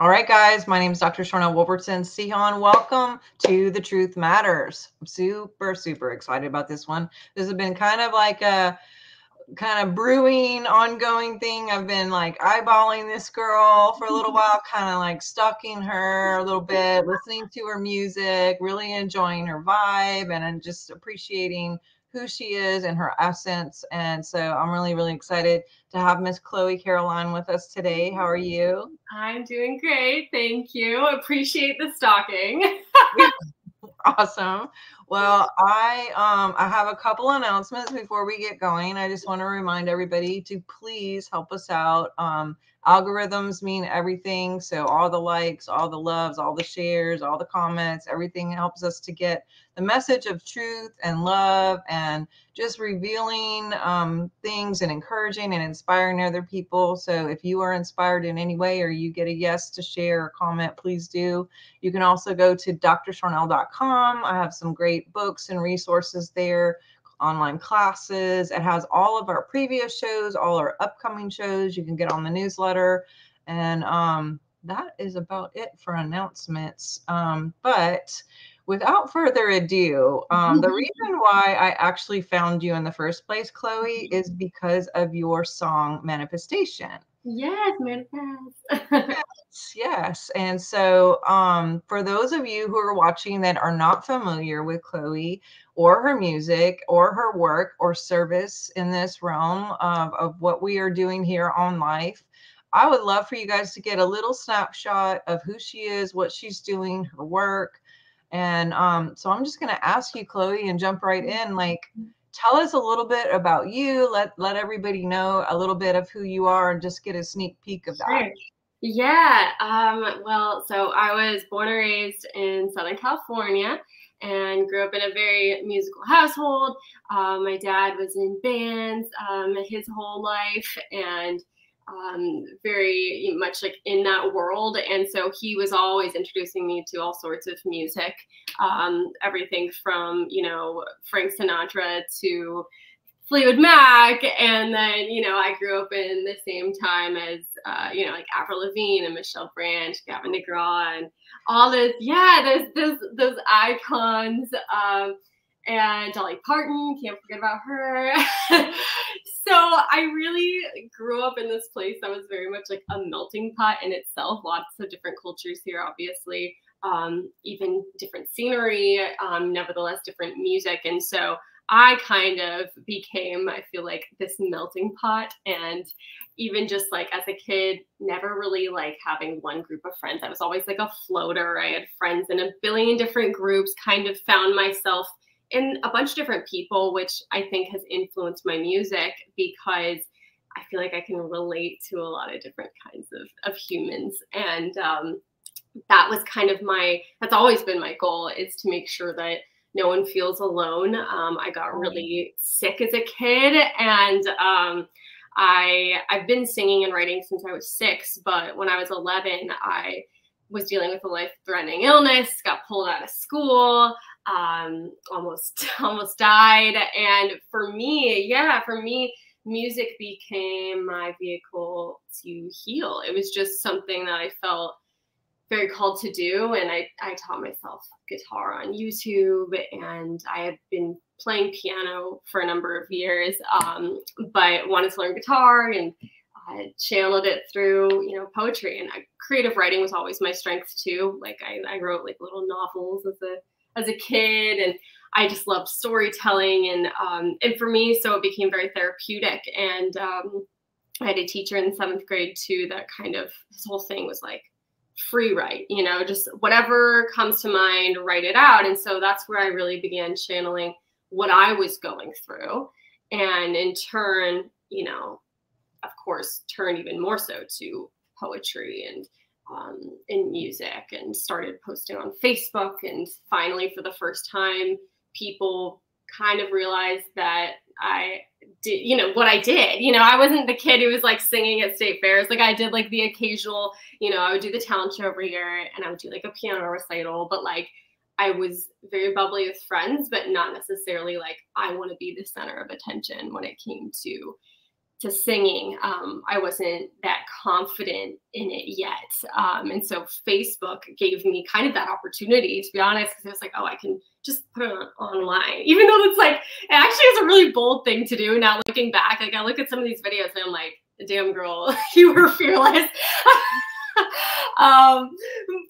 All right, guys, my name is Dr. Sharnael Wilbertson Sihan. Welcome to The Truth Matters. I'm super, super excited about this one. This has been kind of like a brewing, ongoing thing. I've been like eyeballing this girl for a little while, kind of like stalking her a little bit, listening to her music, really enjoying her vibe, and I'm just appreciating who she is and her essence. And so I'm really, really excited to have Miss Chloe Caroline with us today. How are you? I'm doing great. Thank you. Appreciate the stalking. Awesome. Well, I have a couple announcements before we get going. I just want to remind everybody to please help us out. Algorithms mean everything. So all the likes, all the loves, all the shares, all the comments, everything helps us to get the message of truth and love and just revealing things and encouraging and inspiring other people. So if you are inspired in any way or you get a yes to share or comment, please do. You can also go to drsharnael.com. I have some great books and resources there, online classes. It has all of our previous shows, all our upcoming shows. You can get on the newsletter. And that is about it for announcements. But without further ado, the reason why I actually found you in the first place, Chloe, is because of your song Manifestation. Yes, Manifest. Yes. And so for those of you who are watching that are not familiar with Chloe or her music or her work or service in this realm of what we are doing here on Life, I would love for you guys to get a little snapshot of who she is, what she's doing, her work. And so I'm just going to ask you, Chloe, and jump right in. Like, tell us a little bit about you. Let everybody know a little bit of who you are and just get a sneak peek of that. Sure. Yeah. Well, so I was born and raised in Southern California and grew up in a very musical household. My dad was in bands his whole life and very much like in that world. And so he was always introducing me to all sorts of music, everything from, you know, Frank Sinatra to Fleetwood Mac. And then, you know, I grew up in the same time as, you know, like Avril Lavigne and Michelle Branch, Gavin DeGraw, and all this. Yeah, those icons. And Dolly Parton, can't forget about her. So I really grew up in this place that was very much like a melting pot in itself. Lots of different cultures here, obviously, even different scenery, nevertheless, different music. And so I kind of became, I feel like, this melting pot. And even just like as a kid, never really like having one group of friends. I was always like a floater. I had friends in a billion different groups, kind of found myself and a bunch of different people, which I think has influenced my music because I feel like I can relate to a lot of different kinds of humans. And that was kind of that's always been my goal, is to make sure that no one feels alone. I got really sick as a kid, and I've been singing and writing since I was 6, but when I was 11, I was dealing with a life-threatening illness, got pulled out of school, almost died. And for me, music became my vehicle to heal. It was just something that I felt very called to do. And I taught myself guitar on YouTube, and I had been playing piano for a number of years, but wanted to learn guitar, and I channeled it through, you know, poetry. And creative writing was always my strength too. Like I wrote like little novels as a kid, and I just loved storytelling. And for me, so it became very therapeutic. And I had a teacher in 7th grade too that kind of, this whole thing was like free write, you know, just whatever comes to mind, write it out. And so that's where I really began channeling what I was going through. And in turn, you know, of course, turn even more so to poetry and music, and started posting on Facebook. And finally, for the first time, people kind of realized that I did, you know, what I did. You know, I wasn't the kid who was like singing at state fairs. Like I did like the occasional, you know, I would do the talent show every year, and I would do like a piano recital, but like I was very bubbly with friends, but not necessarily like I want to be the center of attention when it came to to singing. I wasn't that confident in it yet. And so Facebook gave me kind of that opportunity, to be honest, because I was like, oh, I can just put it online. Even though it's like, it actually is a really bold thing to do now looking back. Like I look at some of these videos and I'm like, damn girl, you were fearless.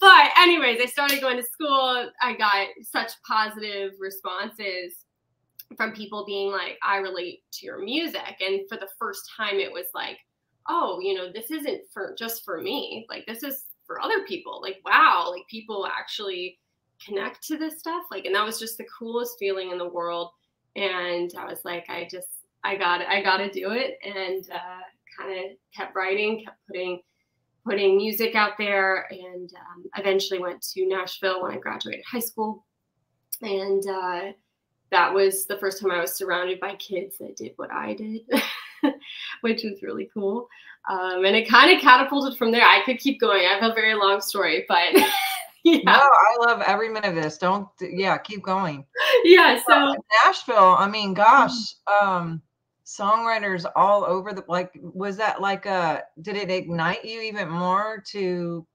But anyways, I started going to school. I got such positive responses from people being like, I relate to your music. And for the first time, it was like, oh, you know, this isn't for just for me. Like, this is for other people. Like, wow, like people actually connect to this stuff. Like, and that was just the coolest feeling in the world. And I was like, I gotta do it. And kind of kept writing, kept putting music out there. And eventually went to Nashville when I graduated high school. And that was the first time I was surrounded by kids that did what I did, which was really cool. And it kind of catapulted from there. I could keep going. I have a very long story, but yeah. No, I love every minute of this. Don't, yeah, keep going. Yeah. So Nashville, I mean, gosh, songwriters all over the, like, was that like a, did it ignite you even more to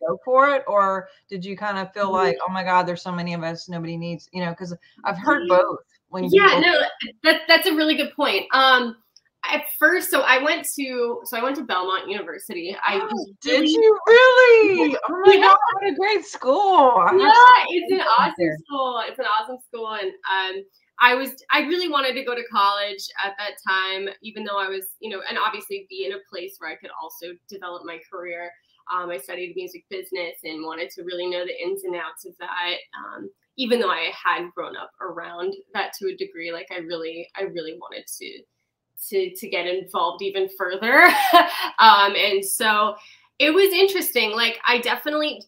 go for it? Or did you kind of feel like, oh my God, there's so many of us, nobody needs, you know, because I've heard both. When yeah, no, that's a really good point. At first, so I went to Belmont University. Did you really? Oh my God, what a great school. It's an awesome school. It's an awesome school. And I really wanted to go to college at that time, even though I was, you know, and obviously be in a place where I could also develop my career. I studied music business and wanted to really know the ins and outs of that. Even though I had grown up around that to a degree, like I really wanted to get involved even further. And so it was interesting. Like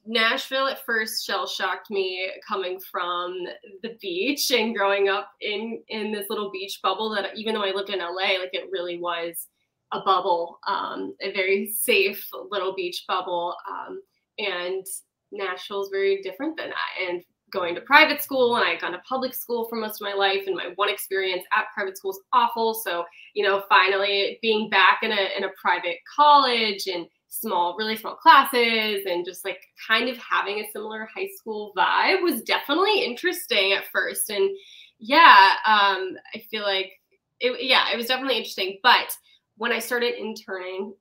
Nashville at first shell shocked me, coming from the beach and growing up in this little beach bubble that, even though I lived in LA, like it really was a bubble, a very safe little beach bubble. And Nashville is very different than that. And going to private school, and I had gone to public school for most of my life, and my one experience at private school is awful. So, you know, finally being back in a private college and really small classes, and just like kind of having a similar high school vibe was definitely interesting at first. And yeah, I feel like it was definitely interesting. But when I started interning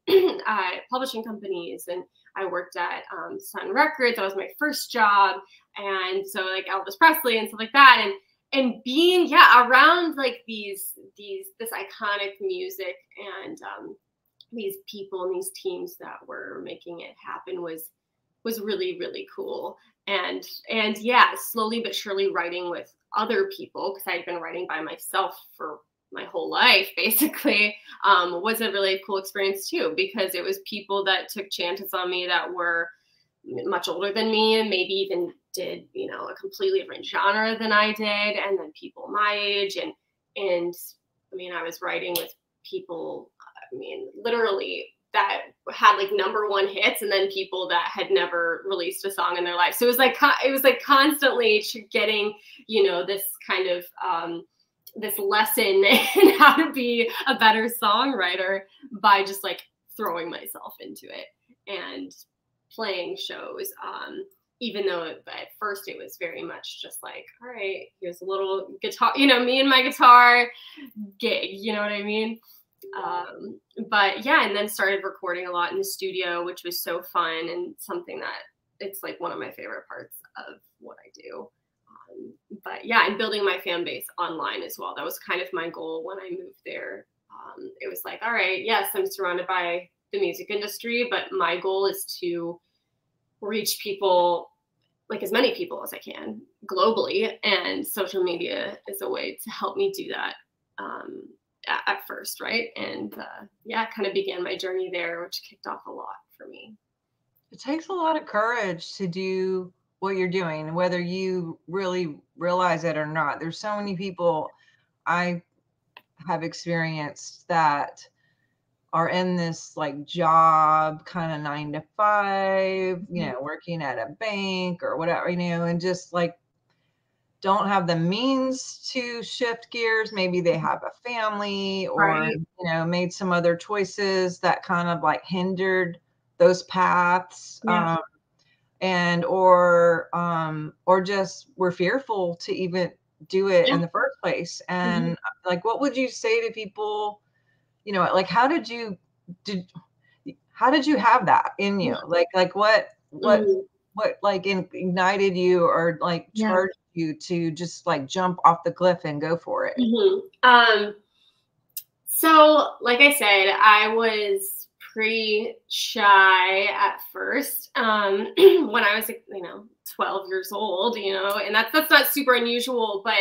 at publishing companies, and I worked at Sun Records, that was my first job. And so like Elvis Presley and stuff like that. And being, yeah, around like this iconic music and these people and these teams that were making it happen was really, really cool. And yeah, slowly but surely writing with other people, because I'd been writing by myself for my whole life basically, was a really cool experience too, because it was people that took chances on me that were much older than me and maybe even did, you know, a completely different genre than I did. And then people my age, and I mean, I was writing with people, I mean, literally that had like #1 hits, and then people that had never released a song in their life. So it was like constantly getting, you know, this kind of, this lesson in how to be a better songwriter by just like throwing myself into it and playing shows. Even though at first it was very much just like, all right, here's a little guitar, you know, me and my guitar gig, you know what I mean? But yeah, and then started recording a lot in the studio, which was so fun, and something that it's like one of my favorite parts of what I do. But yeah, and building my fan base online as well. That was kind of my goal when I moved there. It was like, all right, yes, I'm surrounded by the music industry, but my goal is to reach people, like as many people as I can globally. And social media is a way to help me do that at first, right? And yeah, kind of began my journey there, which kicked off a lot for me. It takes a lot of courage to do what you're doing, whether you really realize it or not. There's so many people I have experienced that are in this like job, kind of 9 to 5, you know, working at a bank or whatever, you know, and just like don't have the means to shift gears. Maybe they have a family or, you know, made some other choices that kind of like hindered those paths. Yeah. And, or just were fearful to even do it in the first place. And like, what would you say to people, you know, like, how did you have that in you? Like what like ignited you or like charged you to just like jump off the cliff and go for it? So like I said, I was pretty shy at first. When I was, you know, 12 years old, you know, and that's not super unusual, but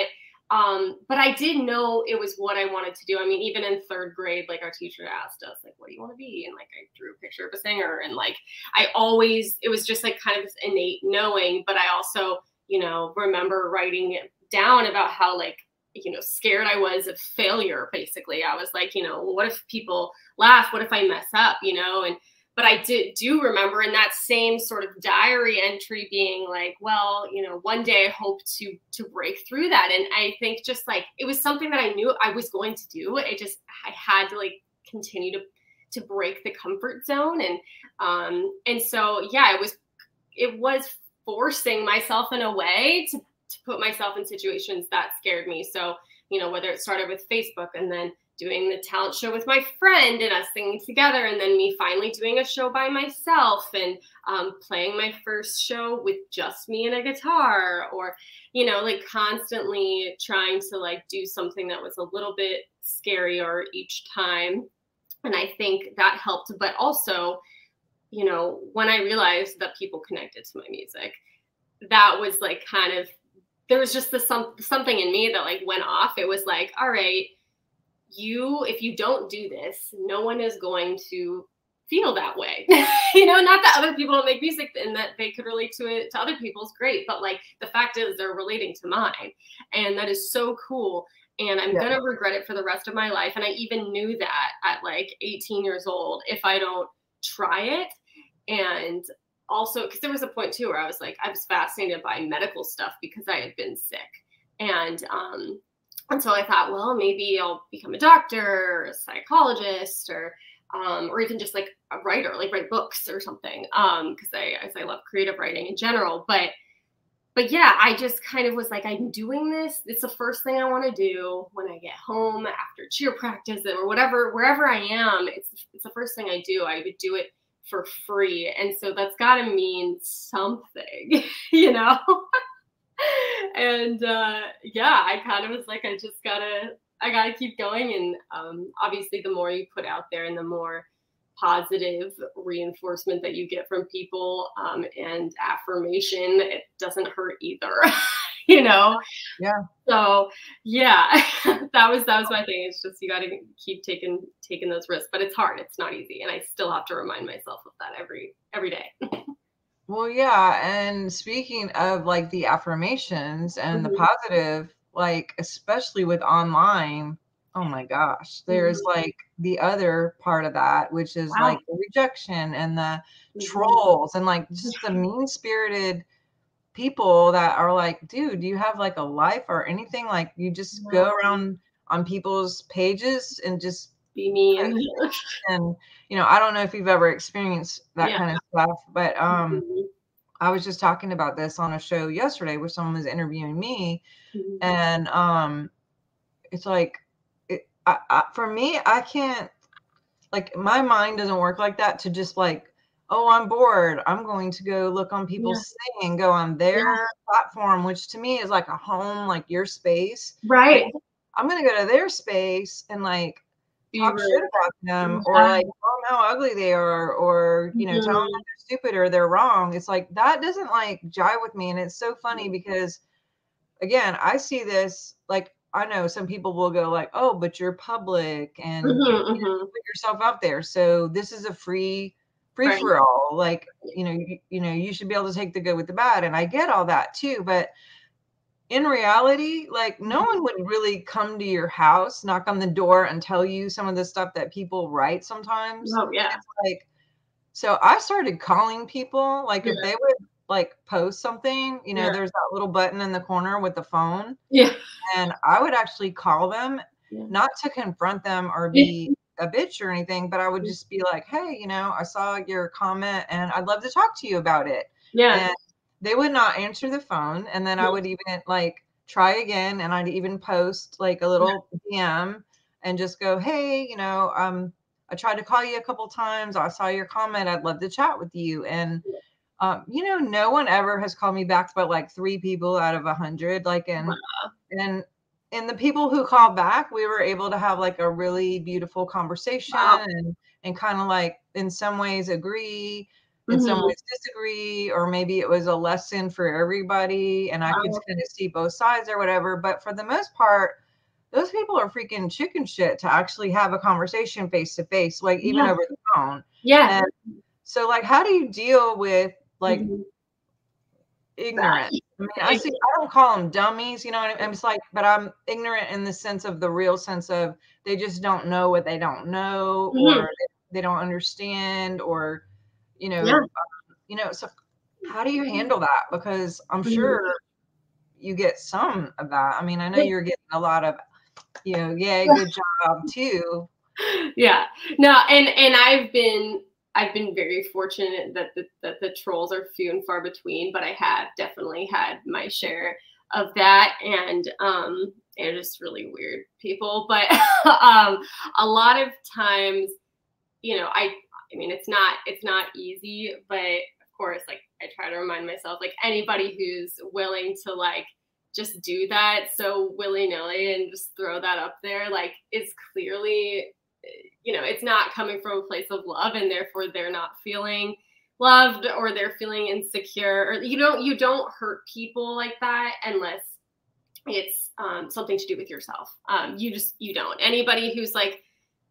I did know it was what I wanted to do. I mean, even in third grade, like our teacher asked us, like, what do you want to be? And like, I drew a picture of a singer, and like, it was just like kind of this innate knowing, but I also, you know, remember writing it down about how like, you know, scared I was of failure. Basically, I was like, you know, well, what if people laugh? What if I mess up, you know? And, but I do remember in that same sort of diary entry being like, well, you know, one day I hope to break through that. And I think just like, it was something that I knew I was going to do. I had to like continue to break the comfort zone. And so, yeah, it was forcing myself in a way to put myself in situations that scared me. So, you know, whether it started with Facebook and then doing the talent show with my friend and us singing together, and then me finally doing a show by myself and playing my first show with just me and a guitar, or, you know, like constantly trying to like do something that was a little bit scarier each time. And I think that helped. But also, you know, when I realized that people connected to my music, that was like kind of, there was just something in me that like went off. It was like, all right, if you don't do this, no one is going to feel that way. You know, not that other people don't make music and that they could relate to it to other people's, great. But like the fact is they're relating to mine, and that is so cool. And I'm going to regret it for the rest of my life. And I even knew that at like 18 years old, if I don't try it. And also, because there was a point too where I was like, I was fascinated by medical stuff because I had been sick. And so I thought, well, maybe I'll become a doctor or a psychologist, or even just like a writer, like write books or something. Cause I love creative writing in general, but yeah, I just kind of was like, I'm doing this. It's the first thing I want to do when I get home after cheer practice or whatever, wherever I am, it's the first thing I do. I would do it for free. And so that's gotta mean something, you know? And, yeah, I kind of was like, I gotta keep going. And, obviously the more you put out there and the more positive reinforcement that you get from people, and affirmation, it doesn't hurt either, you know? Yeah. So yeah, that was my thing. It's just, you gotta keep taking those risks, but it's hard. It's not easy. And I still have to remind myself of that every day. Well, yeah. And speaking of like the affirmations and the positive, like, especially with online, oh my gosh, there's like the other part of that, which is like the rejection and the trolls and like just the mean-spirited people that are like, dude, do you have like a life or anything? Like you just go around on people's pages and just be mean. And, you know, I don't know if you've ever experienced that kind of stuff, but I was just talking about this on a show yesterday where someone was interviewing me, and it's like, for me, I can't, like, my mind doesn't work like that to just like, oh, I'm bored, I'm going to go look on people's thing and go on their platform, which to me is like a home, like your space. Right. Like, I'm going to go to their space and like, talk shit about them, or like, oh, how ugly they are, or, you know, tell them they're stupid or they're wrong. It's like, that doesn't like jive with me. And it's so funny because, again, I see this, like, I know some people will go like, oh, but you're public and you know, put yourself out there. So this is a free for all. Like, you know, you should be able to take the good with the bad. And I get all that too. But in reality, like no one would really come to your house, knock on the door and tell you some of the stuff that people write sometimes. Oh yeah. It's like, so I started calling people, like if they would like post something, you know, there's that little button in the corner with the phone. Yeah. And I would actually call them, not to confront them or be a bitch or anything, but I would just be like, hey, you know, I saw your comment and I'd love to talk to you about it. Yeah. And they would not answer the phone. And then I would even like try again. And I'd even post like a little DM and just go, hey, you know, I tried to call you a couple times. I saw your comment. I'd love to chat with you. And, you know, no one ever has called me back, but like 3 people out of 100, like, and the people who called back, we were able to have like a really beautiful conversation and kind of like in some ways agree, in some ways disagree, or maybe it was a lesson for everybody. And I could kind of see both sides or whatever. But for the most part, those people are freaking chicken shit to actually have a conversation face to face, like even over the phone. Yeah. And so like, how do you deal with like ignorance? I mean, I don't call them dummies, you know what I mean? I'm just like, but I'm ignorant in the sense of the real sense of they just don't know what they don't know, or they don't understand, or, you know, you know, so how do you handle that? Because I'm sure you get some of that. I mean, I know you're getting a lot of, you know, good job too. Yeah, no, and I've been very fortunate that the trolls are few and far between, but I have definitely had my share of that, and they're just really weird people. But a lot of times, you know, I mean, it's not easy, but of course, like I try to remind myself, like anybody who's willing to like just do that so willy-nilly and just throw that up there, like is clearly, you know, it's not coming from a place of love, and therefore they're not feeling loved, or they're feeling insecure, or you don't hurt people like that unless it's something to do with yourself. You don't. Anybody who's like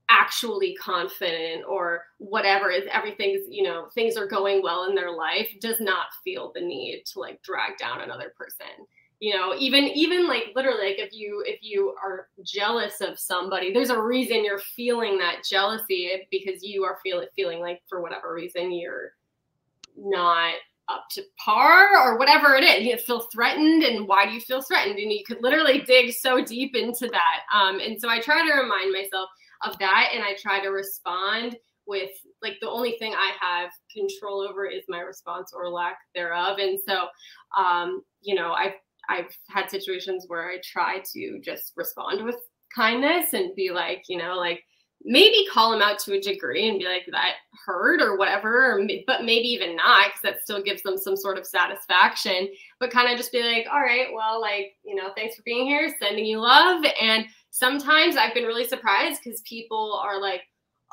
actually confident or whatever, is everything's, you know, things are going well in their life, does not feel the need to like drag down another person. You know, even like literally, like if you are jealous of somebody, there's a reason you're feeling that jealousy, because you are feeling like for whatever reason you're not up to par or whatever it is. You feel threatened, and why do you feel threatened? And you could literally dig so deep into that. And so I try to remind myself of that, and I try to respond with like the only thing I have control over is my response or lack thereof. And so, you know, I've had situations where I try to just respond with kindness and be like, you know, like maybe call them out to a degree and be like, that hurt or whatever, or, but maybe even not, because that still gives them some sort of satisfaction, but kind of just be like, all right, well, like, you know, thanks for being here, sending you love. And sometimes I've been really surprised because people are like,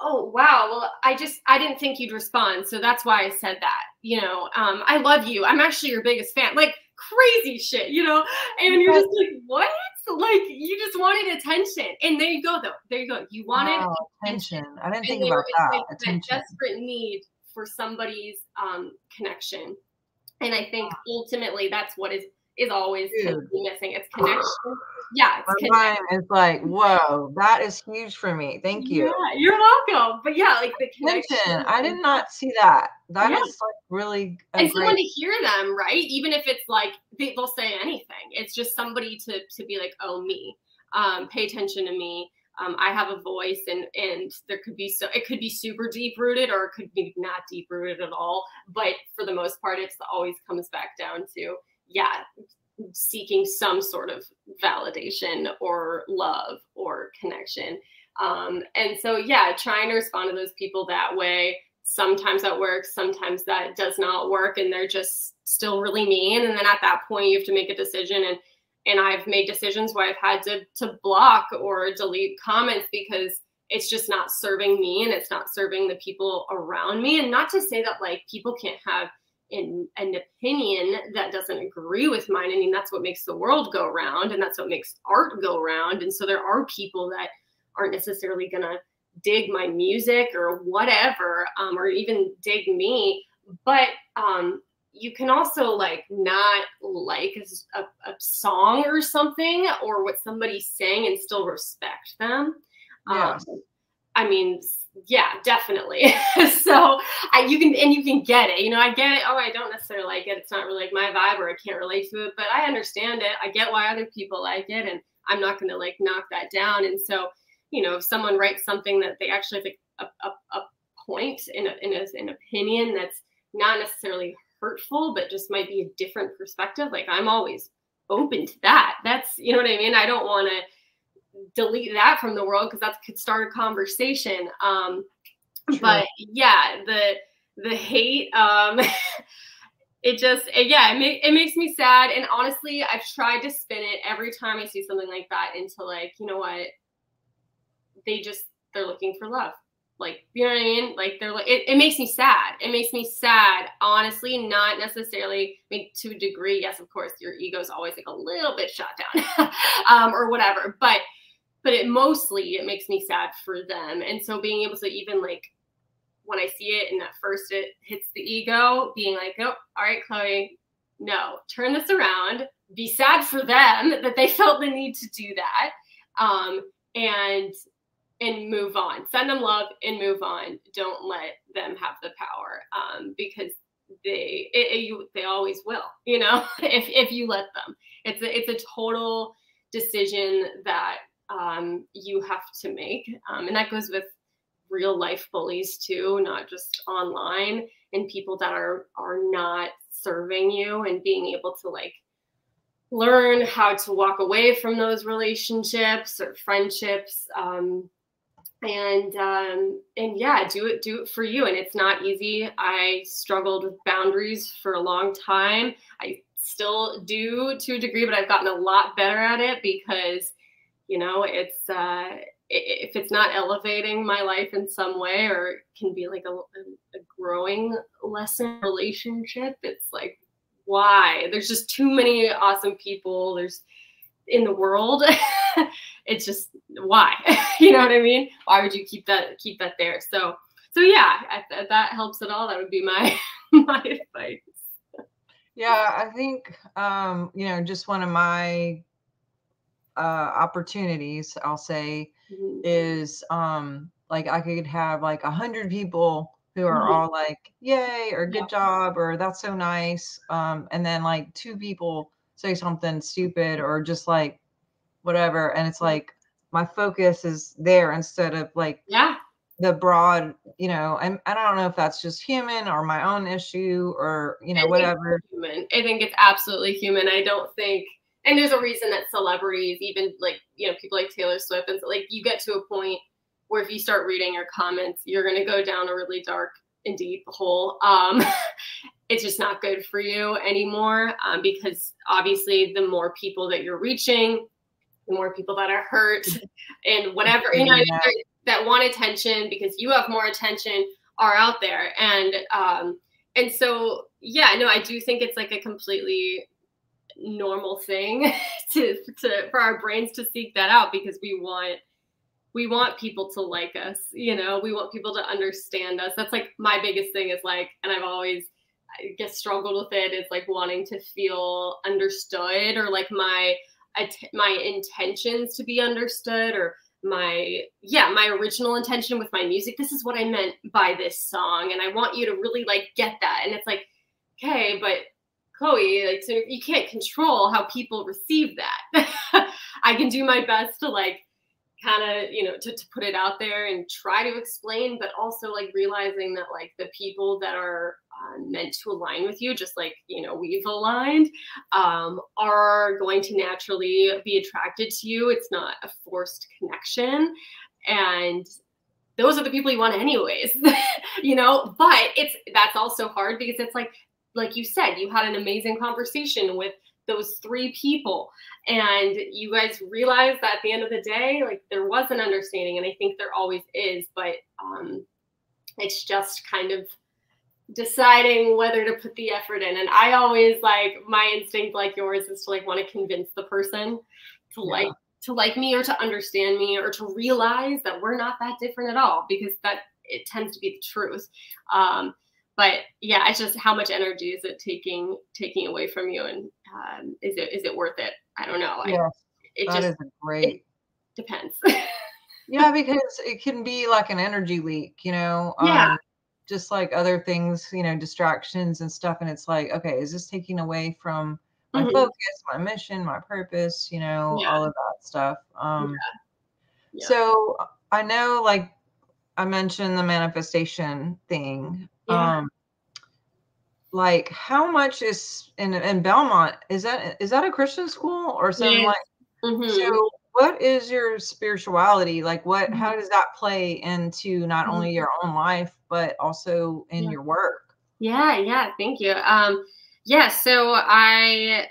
oh, wow, well, I didn't think you'd respond, so that's why I said that, you know, I love you, I'm actually your biggest fan, like crazy shit, you know, and you're just like, what? Like, you just wanted attention. And there you go, though. There you go. You wanted attention. I didn't think about that. Like, attention. That desperate need for somebody's connection. And I think ultimately that's what is always missing. It's connection. Yeah, it's my connection. It's like, whoa, that is huge for me. Thank you. Yeah, you're welcome. But yeah, like the connection. I did not see that. That is like really and someone to hear them, right? Even if it's like they'll say anything. It's just somebody to be like, oh, me. Pay attention to me. I have a voice, and there could be it could be super deep rooted, or it could be not deep rooted at all. But for the most part, it's always comes back down to seeking some sort of validation or love or connection. And so, yeah, trying to respond to those people that way. Sometimes that works, sometimes that does not work, and they're just still really mean. And then at that point, you have to make a decision. And I've made decisions where I've had to block or delete comments because it's just not serving me, and it's not serving the people around me. And not to say that like people can't have an opinion that doesn't agree with mine. I mean, that's what makes the world go round, and that's what makes art go round. And so there are people that aren't necessarily going to dig my music or whatever, or even dig me. But you can also like not like a song or something, or what somebody's saying, and still respect them. I mean, Yeah, definitely. So you can get it. You know, I get it. Oh, I don't necessarily like it. It's not really like my vibe, or I can't relate to it, but I understand it. I get why other people like it, and I'm not going to like knock that down. And so, you know, if someone writes something that they actually have like a point in an opinion that's not necessarily hurtful, but just might be a different perspective, like I'm always open to that. That's, you know what I mean? I don't want to delete that from the world, because that could start a conversation. True. But yeah, the hate, it just, yeah, it makes me sad. And honestly, I've tried to spin it every time I see something like that into like, you know what, they're looking for love. Like, you know what I mean? Like they're like, it makes me sad. It makes me sad. Honestly, not necessarily, I mean, to a degree. Yes, of course, your ego is always like a little bit shot down or whatever, but it mostly makes me sad for them. And so being able to even like, when I see it and at first it hits the ego, being like, oh, all right, Chloe, no, turn this around, be sad for them that they felt the need to do that. And move on, send them love and move on. Don't let them have the power, because they always will, you know, if you let them. It's a total decision that you have to make. And that goes with real life bullies too, not just online, and people that are not serving you, and being able to like learn how to walk away from those relationships or friendships. And yeah, do it for you. And it's not easy. I struggled with boundaries for a long time. I still do to a degree, but I've gotten a lot better at it, because, you know, it's, if it's not elevating my life in some way, or it can be like a growing lesson relationship, it's like, why? There's just too many awesome people. There's in the world. It's just, why? You know what I mean? Why would you keep that there? So yeah, if that helps at all, that would be my advice. Yeah, I think, you know, just one of my opportunities, I'll say, mm-hmm. is like I could have like 100 people who are mm-hmm. all like, yay, or good yeah. job, or that's so nice. And then like 2 people say something stupid, or just like whatever. And it's like, my focus is there instead of like yeah. the broad, you know, and I don't know if that's just human or my own issue, or, you know, whatever. Human. I think it's absolutely human. I don't think, and there's a reason that celebrities, even like, you know, people like Taylor Swift, and like you get to a point where if you start reading your comments, you're going to go down a really dark and deep hole. It's just not good for you anymore, because obviously the more people that you're reaching, the more people that are hurt and whatever, you know, yeah. that want attention because you have more attention are out there. And so, yeah, no, I do think it's like a completely normal thing for our brains to seek that out, because we want people to like us, you know, we want people to understand us. That's like my biggest thing is like, and I've always, I guess, struggled with it, is like wanting to feel understood, or like my intentions to be understood, or my original intention with my music. This is what I meant by this song, and I want you to really like get that. And it's like, okay, but Chloe, like, so you can't control how people receive that. I can do my best to like kind of, you know, to put it out there and try to explain, but also like realizing that like the people that are meant to align with you, just like, you know, we've aligned, are going to naturally be attracted to you. It's not a forced connection. And those are the people you want anyways, you know, but that's also hard, because it's like you said, you had an amazing conversation with those 3 people, and you guys realize that at the end of the day, like there was an understanding, and I think there always is, but it's just kind of deciding whether to put the effort in. And I always, like, my instinct like yours is to like want to convince the person to yeah. like me, or to understand me, or to realize that we're not that different at all, because that it tends to be the truth. But yeah, it's just how much energy is it taking away from you, and is it worth it? I don't know. Yeah, it depends. Yeah, because it can be like an energy leak, you know, just like other things, you know, distractions and stuff. And it's like, okay, is this taking away from my focus, my mission, my purpose, you know, all of that stuff. So I know, like I mentioned the manifestation thing, like how much is in Belmont, is that a Christian school or something? So what is your spirituality? Like what, how does that play into not only your own life, but also in your work? Yeah. Thank you. So I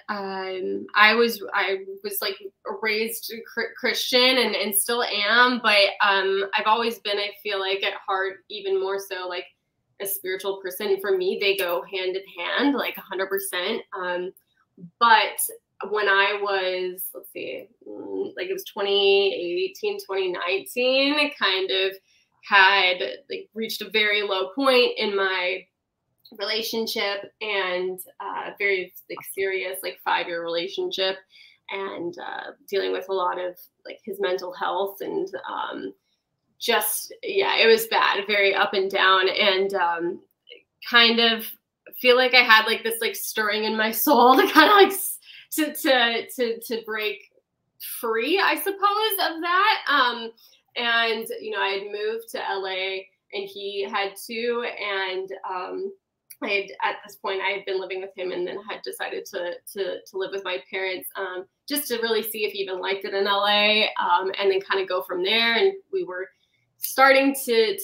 was like raised Christian and still am, but I've always been, I feel like at heart, even more so like a spiritual person. For me, they go hand in hand, like 100%. But when I was, let's see, like it was 2018, 2019, I kind of had like reached a very low point in my relationship and very like serious like 5-year relationship, and dealing with a lot of like his mental health and it was bad, very up and down, and kind of feel like I had like this like stirring in my soul to kind of like to break free, I suppose, of that. And you know, I had moved to LA and he had too, and at this point, I had been living with him and then had decided to live with my parents, just to really see if he even liked it in LA, and then kind of go from there. And we were starting to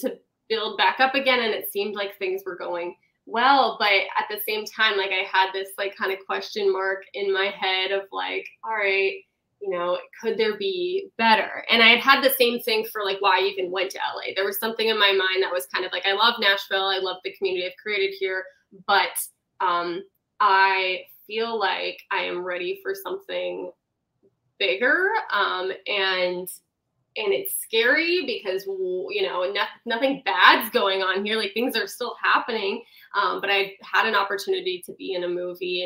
build back up again, and it seemed like things were going well. But at the same time, like I had this like kind of question mark in my head of like, all right, you know, could there be better? And I had the same thing for like why I even went to LA. There was something in my mind that was kind of like, I love Nashville, I love the community I've created here, but I feel like I am ready for something bigger. And it's scary because, you know, nothing bad's going on here. Like things are still happening. But I had an opportunity to be in a movie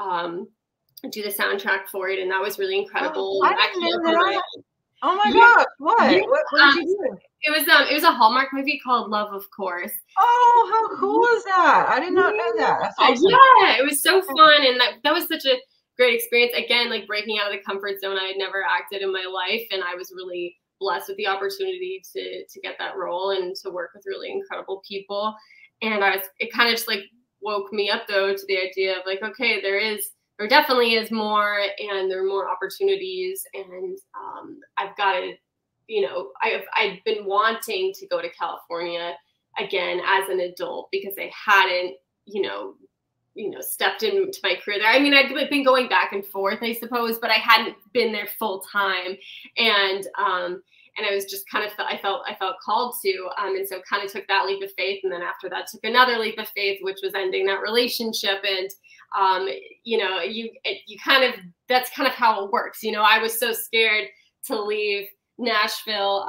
and, do the soundtrack for it, and that was really incredible. Oh my gosh! What? Yeah. What did you do? It was a Hallmark movie called Love of Course. Oh, how cool is that? I did not know that. Awesome. Yeah, it was so fun, and that was such a great experience. Again, like breaking out of the comfort zone. I had never acted in my life, and I was really blessed with the opportunity to get that role and to work with really incredible people. And it kind of just like woke me up though to the idea of like, okay, there definitely is more, and there are more opportunities, and I've got to, you know, I've been wanting to go to California again as an adult because I hadn't, you know, stepped into my career there. I mean, I'd been going back and forth, I suppose, but I hadn't been there full time, and I was just kind of, I felt called to, and so kind of took that leap of faith. And then after that took another leap of faith, which was ending that relationship. And, you know, you kind of, that's kind of how it works. You know, I was so scared to leave Nashville,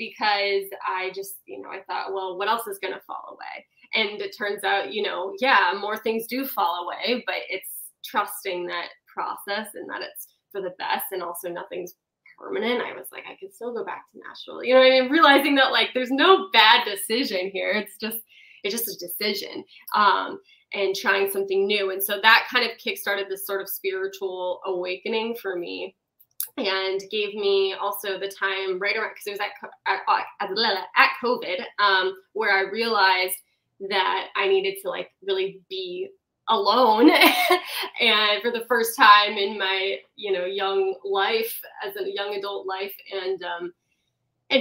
because I just, you know, I thought, well, what else is going to fall away? And it turns out, you know, more things do fall away, but it's trusting that process and that it's for the best. And also nothing's permanent. I was like, I could still go back to Nashville, you know what I mean? Realizing that like, there's no bad decision here. It's just a decision, and trying something new. And so that kind of kickstarted this sort of spiritual awakening for me, and gave me also the time right around, because it was at COVID, where I realized that I needed to like really be alone and for the first time in my, you know, young life, as a young adult life, and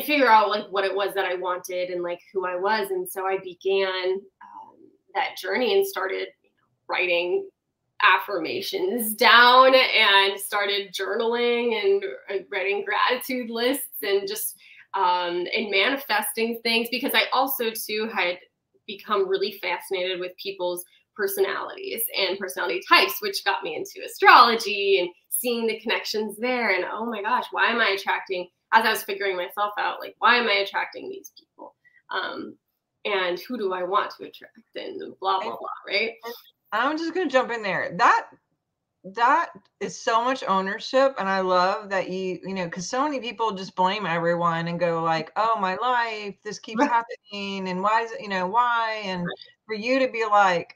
figure out like what it was that I wanted and like who I was. And so I began that journey and started writing affirmations down and started journaling and writing gratitude lists and just, and manifesting things, because I also too had become really fascinated with people's personalities and personality types, which got me into astrology and seeing the connections there. And oh my gosh, why am I attracting, as I was figuring myself out, like, why am I attracting these people? And who do I want to attract? And blah, blah, blah, right? I'm just going to jump in there. That that is so much ownership. And I love that you know, because so many people just blame everyone and go like, oh, my life, this keeps happening. And why is it, you know, why? And for you to be like,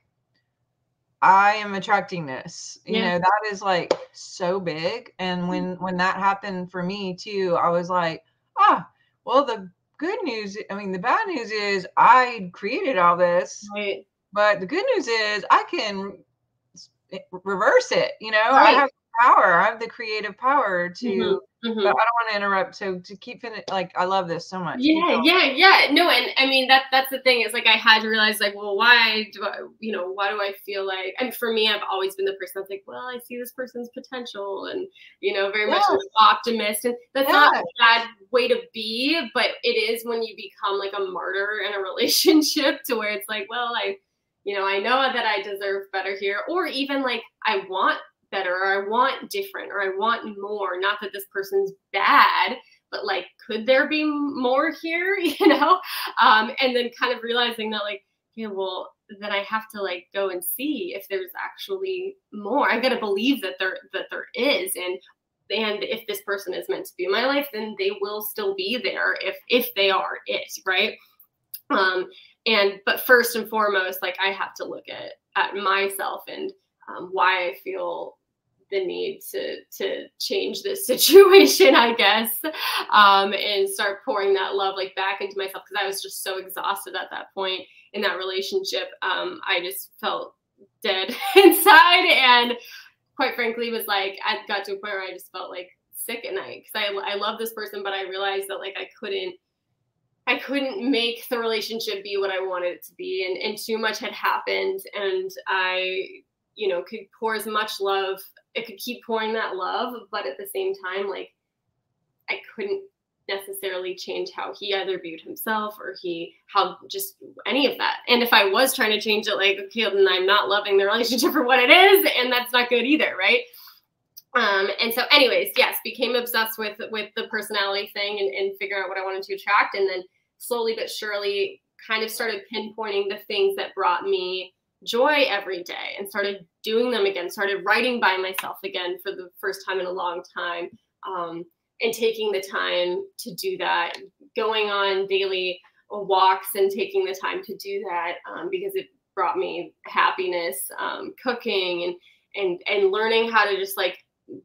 I am attracting this, you know, that is like so big. And when that happened for me too, I was like, well, the good news, I mean, the bad news is I created all this, right. But the good news is I can reverse it. You know, right. I have the power. I have the creative power to, but I don't want to interrupt. So to keep in it, like, I love this so much. Yeah. No. And I mean, that's the thing is like, I had to realize like, well, why do I, you know, why do I feel like, and for me, I've always been the person that's like, well, I see this person's potential and, you know, very much an optimist, and that's not a bad way to be, but it is when you become like a martyr in a relationship to where it's like, well, you know, I know that I deserve better here, or even like I want better, or I want different, or I want more. Not that this person's bad, but like, could there be more here? You know, and then kind of realizing that like, yeah, well, then I have to like go and see if there's actually more. I've got to believe that there is, and if this person is meant to be in my life, then they will still be there if they are it, right? But first and foremost, like I have to look at myself and why I feel the need to change this situation, I guess, and start pouring that love like back into myself, because I was just so exhausted at that point in that relationship. I just felt dead inside, and quite frankly was like, I got to a point where I just felt like sick at night, because I love this person, but I realized that like I couldn't make the relationship be what I wanted it to be, and too much had happened, and I, you know, could pour as much love. It could keep pouring that love, but at the same time, like I couldn't necessarily change how he either viewed himself or how just any of that. And if I was trying to change it, like, okay, then I'm not loving the relationship for what it is, and that's not good either, right? And so anyways, yes, became obsessed with the personality thing and figuring out what I wanted to attract, and then slowly but surely kind of started pinpointing the things that brought me joy every day and started doing them again, started writing by myself again for the first time in a long time, and taking the time to do that, going on daily walks and taking the time to do that, because it brought me happiness, cooking and learning how to just like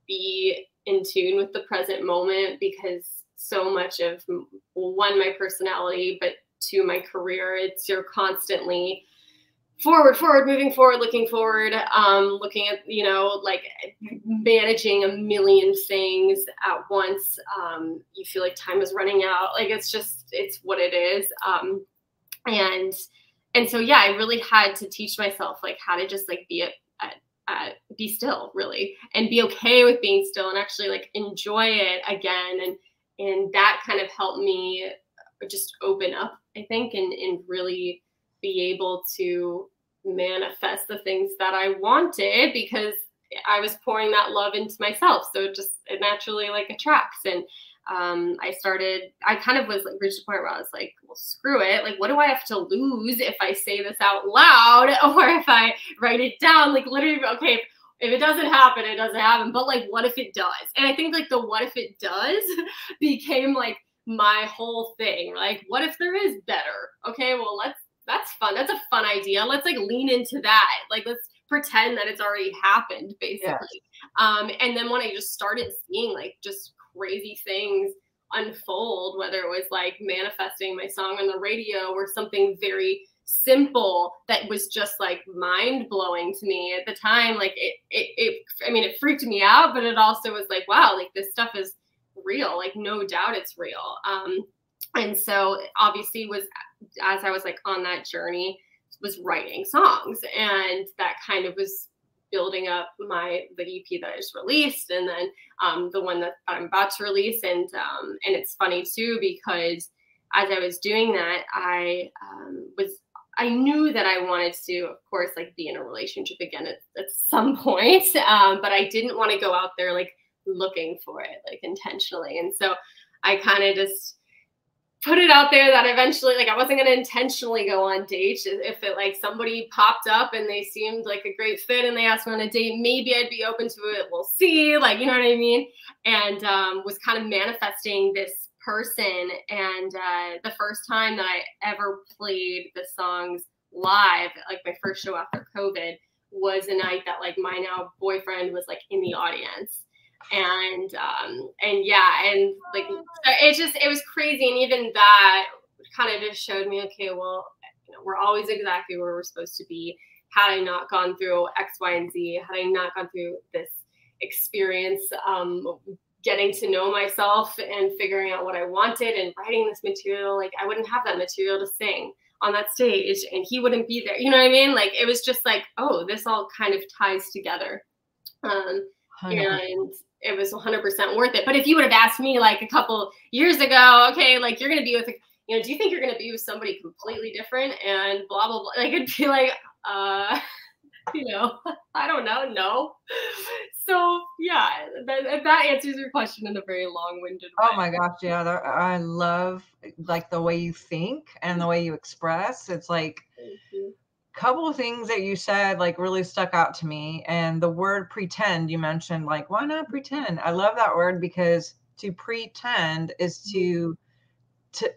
be in tune with the present moment, because so much of one, my personality, but two, my career, it's you're constantly forward, moving forward, looking forward, looking at, you know, like managing a million things at once. You feel like time is running out. Like, it's what it is. And so, yeah, I really had to teach myself like how to just like be still, really, and be okay with being still and actually like enjoy it again. And that kind of helped me just open up, I think, and really be able to manifest the things that I wanted, because I was pouring that love into myself. So it naturally like attracts. And I kind of was like reached a point where I was like, well, screw it. Like, what do I have to lose if I say this out loud or if I write it down? Like, literally, okay, if it doesn't happen, it doesn't happen. But like, what if it does? And I think like the what if it does became like my whole thing. Like, what if there is better? Okay, well, that's fun. That's a fun idea. Let's like lean into that. Like, let's pretend that it's already happened, basically. Yeah. And then when I just started seeing like just crazy things unfold, whether it was like manifesting my song on the radio or something very simple that was just like mind blowing to me at the time, like I mean, it freaked me out, but it also was like, wow, like this stuff is real. Like, no doubt it's real. And so obviously as I was like on that journey, was writing songs, and that kind of was building up the EP that I just released, and then the one that I'm about to release. And it's funny too, because as I was doing that, I knew that I wanted to, of course, like be in a relationship again at some point, but I didn't want to go out there like looking for it like intentionally. And so I kind of just put it out there that eventually, like, I wasn't going to intentionally go on dates. If it, like, somebody popped up and they seemed like a great fit and they asked me on a date, maybe I'd be open to it. We'll see. Like, you know what I mean? And was kind of manifesting this person. And the first time that I ever played the songs live, like my first show after COVID, was a night that, like, my now boyfriend was, like, in the audience. And yeah, and like, it's just, it was crazy. And even that kind of just showed me, okay, well, you know, we're always exactly where we're supposed to be. Had I not gone through X, Y, and Z, had I not gone through this experience, getting to know myself and figuring out what I wanted and writing this material, like, I wouldn't have that material to sing on that stage and he wouldn't be there. You know what I mean? Like, it was just like, oh, this all kind of ties together. And it was 100% worth it. But if you would have asked me like a couple years ago, okay, like, you're going to be with, you know, do you think you're going to be with somebody completely different and blah, blah, blah. Like, I'd be like, you know, I don't know. No. So yeah, that answers your question in a very long-winded way. Oh my gosh. Yeah. I love like the way you think and the way you express. It's like, thank you. Couple of things that you said like really stuck out to me, and the word pretend you mentioned, like, why not pretend? I love that word, because to pretend is to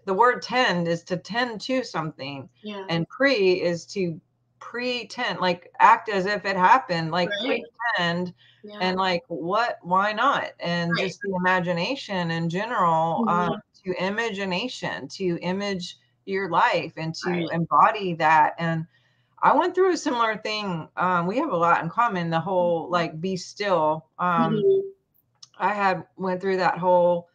the word tend is to tend to something, yeah. And pre is to pretend, like act as if it happened, like right. Pretend, yeah. And like what, why not? And right. Just the imagination in general, mm-hmm. To imagination, to image your life and to right. Embody that. And I went through a similar thing. We have a lot in common, the whole like be still. Mm-hmm. I went through that whole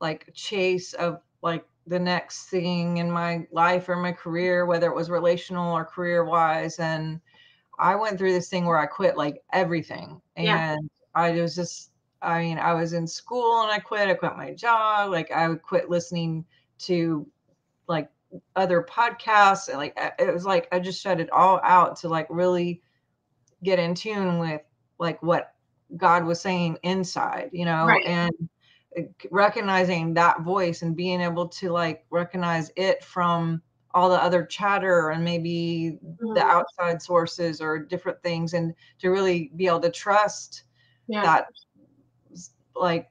like chase of like the next thing in my life or my career, whether it was relational or career wise. And I went through this thing where I quit like everything. And yeah. I was in school and I quit my job. Like I quit listening to like other podcasts, and like it was like I just shut it all out to like really get in tune with like what God was saying inside, you know, right. And recognizing that voice and being able to like recognize it from all the other chatter and maybe mm-hmm. the outside sources or different things, and to really be able to trust yeah. that like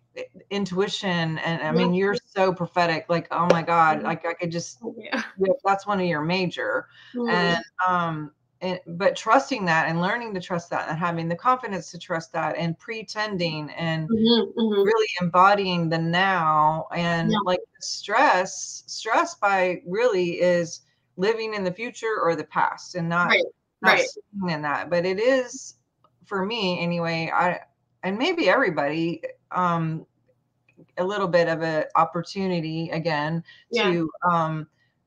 intuition. And I mean, you're so prophetic, like, oh my God, like I could just, yeah. That's one of your major. Mm-hmm. But trusting that and learning to trust that and having the confidence to trust that and pretending and mm-hmm, mm-hmm. really embodying the now and yeah. like stress by really is living in the future or the past and not, right. not right. sitting in that. But it is for me anyway, and maybe everybody, a little bit of an opportunity again yeah.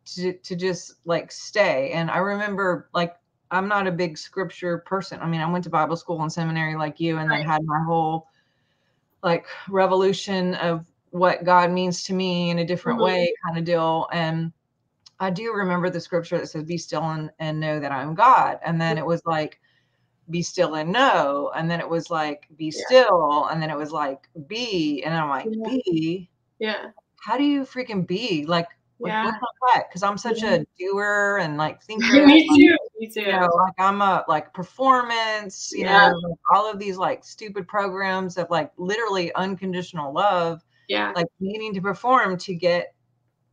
To just like stay. And I remember, like, I'm not a big scripture person. I mean, I went to Bible school and seminary like you, and right. then had my whole like revolution of what God means to me in a different mm-hmm. way kind of deal. And I do remember the scripture that says, be still and know that I'm God. And then it was like, be still and know. And then it was like, be yeah. still. And then it was like, be. And I'm like, yeah. be? Yeah. How do you freaking be? Like, yeah. What the heck? Because I'm such yeah. a doer and like thinker. Me too. Like, me too. You know, like I'm a like performance, you yeah. know, like, all of these like stupid programs of like literally unconditional love. Yeah. Like needing to perform to get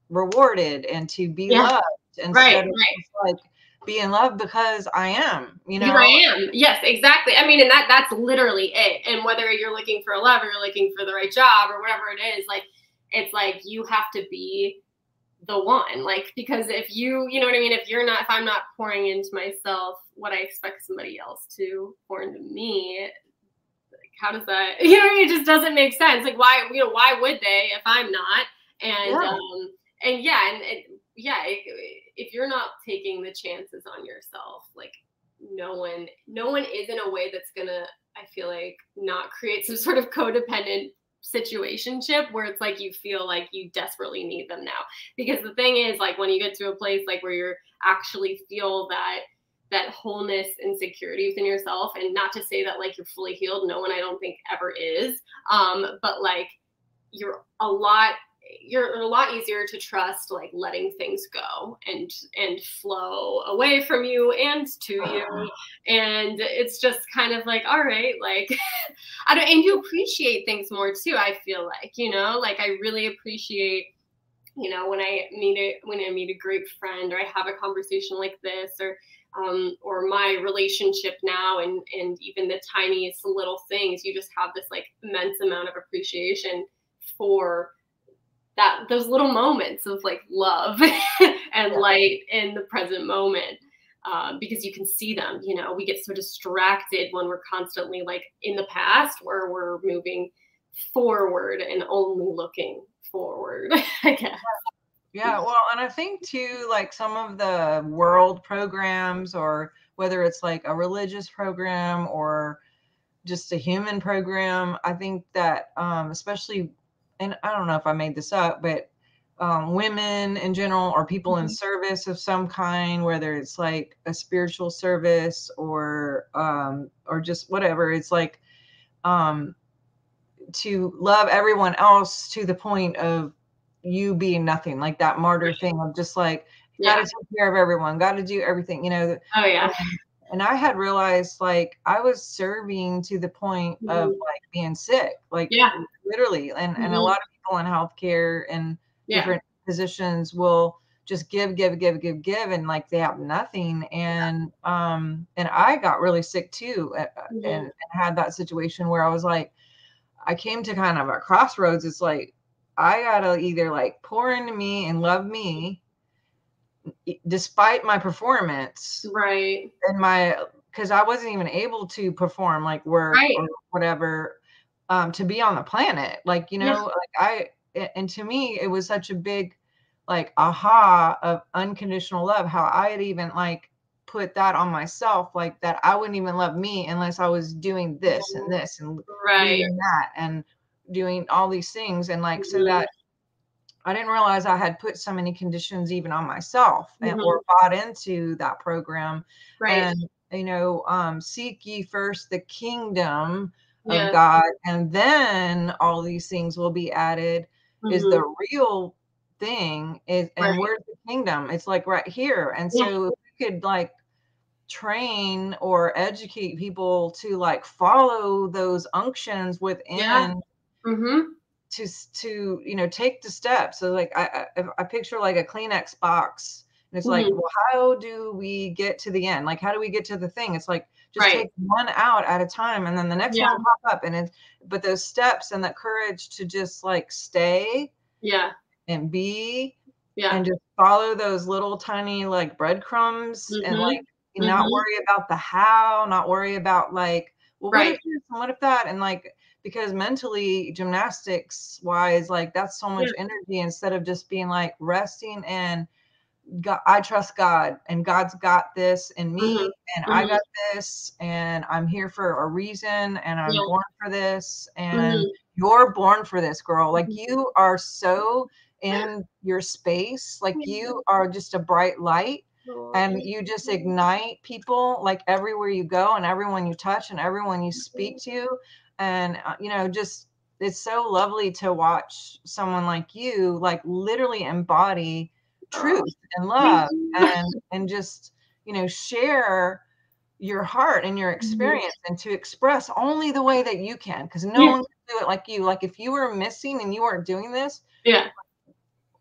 rewarded and to be yeah. loved. And right, right. Just, like, be in love because I am, you know. Here I am. Yes, exactly. I mean, and that's literally it. And whether you're looking for a love or you're looking for the right job or whatever it is, like, it's like you have to be the one, like, because if you know what I mean, if I'm not pouring into myself what I expect somebody else to pour into me, like, how does that, you know, it just doesn't make sense. Like, why, you know, why would they if I'm not? And, yeah. And yeah, and yeah, if you're not taking the chances on yourself, like no one is, in a way that's gonna, I feel like, not create some sort of codependent situationship where it's like you feel like you desperately need them now. Because the thing is, like, when you get to a place like where you're actually feel that wholeness and security within yourself, and not to say that like you're fully healed, no one I don't think ever is, but like you're a lot you're a lot easier to trust, like, letting things go and flow away from you and to you. And it's just kind of like, all right, like, and you appreciate things more too. I feel like, you know, like, I really appreciate, you know, when I meet a great friend, or I have a conversation like this, or my relationship now, and even the tiniest little things, you just have this, like, immense amount of appreciation for that, those little moments of, like, love and light in the present moment, because you can see them. You know, we get so distracted when we're constantly, like, in the past, where we're moving forward and only looking forward, I guess. Yeah, well, and I think too, like, some of the world programs, or whether it's like a religious program or just a human program, I think that especially, and I don't know if I made this up, but women in general, or people in service of some kind, whether it's like a spiritual service or just whatever, it's like to love everyone else to the point of you being nothing, like that martyr thing of just like, gotta take care of everyone, gotta do everything, you know. Oh yeah. And I had realized, like, I was serving to the point of, like, being sick, like, literally. And and a lot of people in healthcare and different positions will just give, and, like, they have nothing. And and I got really sick too, and had that situation where I was like, I came to kind of a crossroads. It's like, I gotta either, like, pour into me and love me despite my performance, right? And because I wasn't even able to perform, like, work or whatever, to be on the planet, like, you know, like and to me, it was such a big, like, aha of unconditional love, how I had even, like, put that on myself, like, that I wouldn't even love me unless I was doing this and this and doing that and doing all these things. And, like, so that I didn't realize I had put so many conditions even on myself and or bought into that program. Right. And, you know, seek ye first the kingdom of God, and then all these things will be added is the real thing. Is and where's the kingdom? It's, like, right here. And so if we could, like, train or educate people to, like, follow those unctions within to you know, take the steps. So, like, I picture, like, a Kleenex box, and it's like, well, how do we get to the end? Like, how do we get to the thing? It's like, just take one out at a time, and then the next one will pop up. And it's, but those steps and that courage to just, like, stay and be and just follow those little tiny, like, breadcrumbs and, like, not worry about the how, not worry about, like, well, what if this and what if that? And, like, because mentally, gymnastics wise, like, that's so much energy, instead of just being, like, resting in God. I trust God, and God's got this in me, and I got this, and I'm here for a reason, and I'm born for this, and you're born for this, girl. Like, you are so in your space. Like, you are just a bright light. And you just ignite people, like, everywhere you go, and everyone you touch, and everyone you speak to. And, you know, just, it's so lovely to watch someone like you, like, literally embody truth and love and just, you know, share your heart and your experience and to express only the way that you can, because no one can do it like you. Like, if you were missing and you weren't doing this,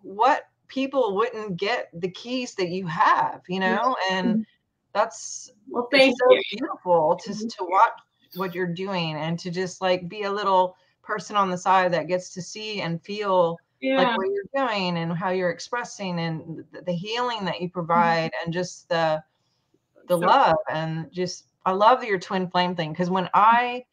what people wouldn't get the keys that you have, you know? And that's beautiful to watch what you're doing, and to just, like, be a little person on the side that gets to see and feel like what you're doing and how you're expressing, and the healing that you provide, and just the love. And just, I love your twin flame thing, because when I